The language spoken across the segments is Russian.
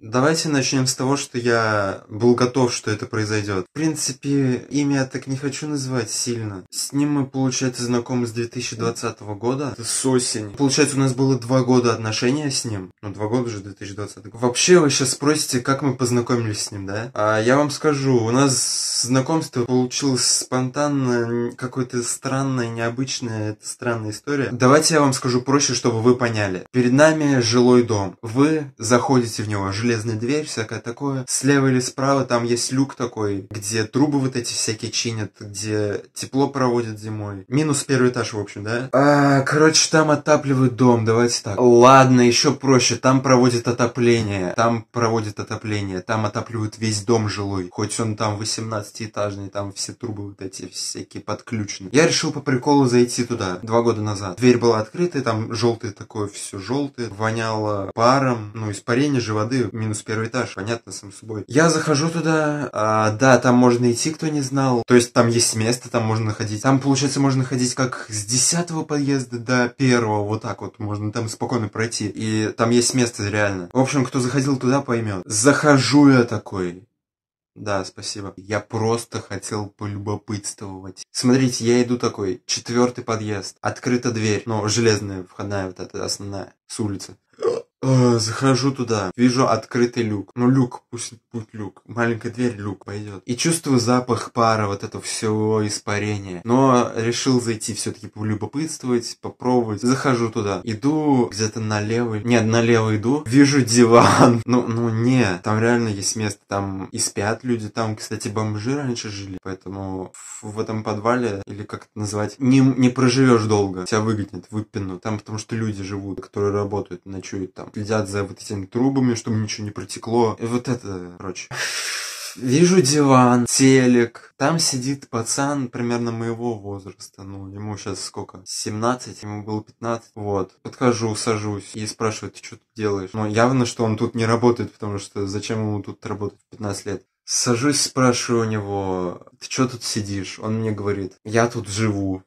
Давайте начнем с того, что я был готов, что это произойдет. В принципе, имя я так не хочу называть сильно. С ним мы, получается, знакомы с 2020 года, это с осени. Получается, у нас было 2 года отношения с ним. Ну, 2 года уже 2020 год. Вообще, вы сейчас спросите, как мы познакомились с ним, да? А я вам скажу, у нас знакомство получилось спонтанно, какое-то странное, необычное, это странная история. Давайте я вам скажу проще, чтобы вы поняли. Перед нами жилой дом. Вы заходите в него, железная дверь, всякое такое. Слева или справа там есть люк такой, где трубы вот эти всякие чинят, где тепло проводят зимой. Минус 1 этаж, в общем, да? Короче, там отапливают дом, давайте так. Ладно, еще проще, там проводят отопление. Там отапливают весь дом жилой. Хоть он там 18-этажный, там все трубы вот эти всякие подключены. Я решил по приколу зайти туда 2 года назад. Дверь была открытая, там желтое такое, все желтое. Воняло паром, ну, испарение же воды. Минус 1 этаж, понятно, сам собой. Я захожу туда, да, там можно идти, кто не знал. То есть там есть место, там можно ходить. Там, получается, можно ходить как с 10-го подъезда до 1-го, вот так вот. Можно там спокойно пройти. И там есть место реально. В общем, кто заходил туда, поймет. Захожу я такой. Да, спасибо. Я просто хотел полюбопытствовать. Смотрите, я иду такой, 4-й подъезд. Открыта дверь, ну, железная входная, вот эта основная, с улицы. Захожу туда, вижу открытый люк. Ну, люк, пусть люк. Маленькая дверь, люк пойдет. И чувствую запах пара, вот это все испарение. Но решил зайти все-таки полюбопытствовать, попробовать. Захожу туда. Иду где-то налево. Нет, налево иду. Вижу диван. Ну, не. Там реально есть место. Там и спят люди. Там, кстати, бомжи раньше жили. Поэтому в этом подвале, или как это назвать, не проживешь долго. Тебя выгонят, выпинут. Там потому что люди живут, которые работают, ночуют там. Следят за вот этими трубами, чтобы ничего не протекло. И вот это, короче. Вижу диван, телек. Там сидит пацан примерно моего возраста. Ну, ему сейчас сколько? 17, ему было 15. Вот. Подхожу, сажусь и спрашиваю, ты что тут делаешь? Но явно, что он тут не работает, потому что зачем ему тут работать в 15 лет? Сажусь, спрашиваю у него, ты что тут сидишь? Он мне говорит, я тут живу.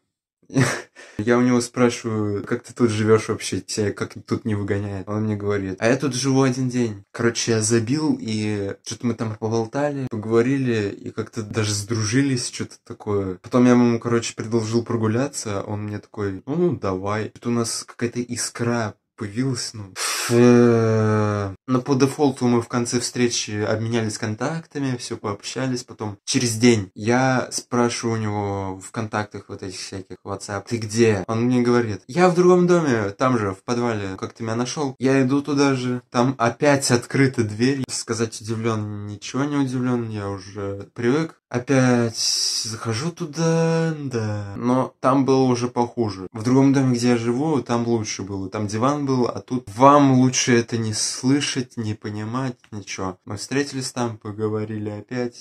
Я у него спрашиваю, как ты тут живешь вообще, тебя как тут не выгоняет. Он мне говорит, а я тут живу 1 день. Короче, я забил, и что-то мы там поболтали, поговорили, и как-то даже сдружились, что-то такое. Потом я ему, короче, предложил прогуляться, он мне такой, ну давай. Тут у нас какая-то искра появилась, ну... Но по дефолту мы в конце встречи обменялись контактами, все пообщались. Потом через день я спрашиваю у него в контактах вот этих всяких, WhatsApp, ты где? Он мне говорит, я в другом доме, там же, в подвале, как ты меня нашел? Я иду туда же, там опять открыта дверь. Сказать удивлен, ничего не удивлен, я уже привык. Опять захожу туда, да. Но там было уже похуже. В другом доме, где я живу, там лучше было. Там диван был, а тут вам лучше это не слышать, не понимать, ничего. Мы встретились там, поговорили опять.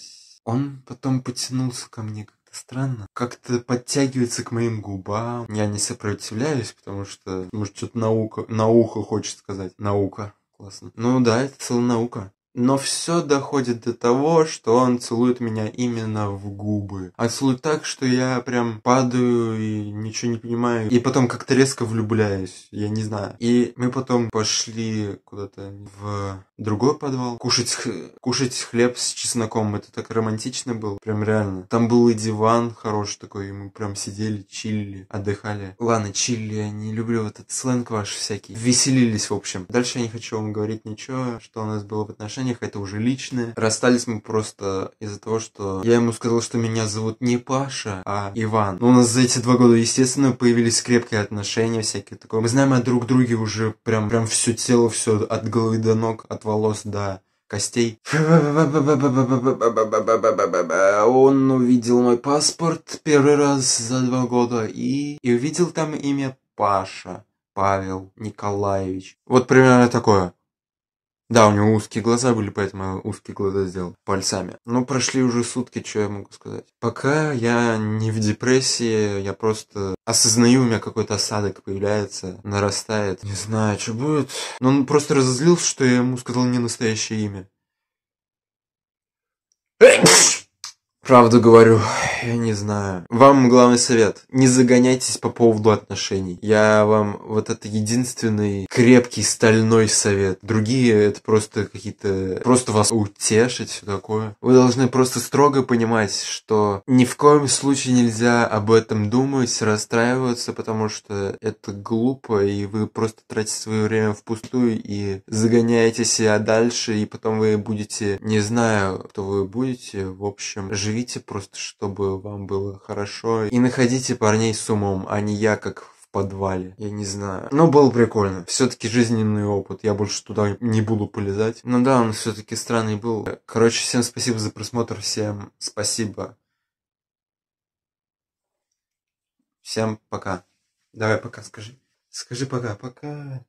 Он потом потянулся ко мне как-то странно. Как-то подтягивается к моим губам. Я не сопротивляюсь, потому что... Может, что-то наука хочет сказать. Наука. Классно. Ну да, это целая наука. Но все доходит до того, что он целует меня именно в губы. А целует так, что я прям падаю и ничего не понимаю. И потом как-то резко влюбляюсь, я не знаю. И мы потом пошли куда-то в другой подвал. Кушать хлеб с чесноком, это так романтично было, прям реально. Там был и диван хороший такой, и мы прям сидели, чилили, отдыхали. Ладно, чилили, я не люблю вот этот сленг ваш всякий. Веселились, в общем. Дальше я не хочу вам говорить ничего, что у нас было в отношениях. Это уже личное. Расстались мы просто из-за того, что я ему сказал, что меня зовут не Паша, а Иван. Но у нас за эти 2 года, естественно, появились крепкие отношения, всякие такое. Мы знаем о друг друге уже прям все тело, все от головы до ног, от волос до костей. Он увидел мой паспорт 1 раз за 2 года и увидел там имя Паша, Павел Николаевич. Вот примерно такое. Да, у него узкие глаза были, поэтому я узкие глаза сделал пальцами. Но прошли уже сутки, что я могу сказать. Пока я не в депрессии, я просто осознаю, у меня какой-то осадок появляется, нарастает. Не знаю, что будет. Но он просто разозлился, что я ему сказал не настоящее имя. Правду говорю, я не знаю. Вам главный совет. Не загоняйтесь по поводу отношений. Я вам вот это единственный крепкий стальной совет. Другие это просто какие-то... Просто вас утешить, все такое. Вы должны просто строго понимать, что ни в коем случае нельзя об этом думать, расстраиваться, потому что это глупо, и вы просто тратите свое время впустую и загоняете себя дальше, и потом вы будете... Не знаю, кто вы будете, в общем, живите просто, чтобы вам было хорошо. И находите парней с умом, а не я, как в подвале. Я не знаю. Но было прикольно. Все-таки жизненный опыт. Я больше туда не буду полезать. Ну да, он все-таки странный был. Короче, всем спасибо за просмотр. Всем спасибо. Всем пока. Давай пока скажи. Скажи пока. Пока.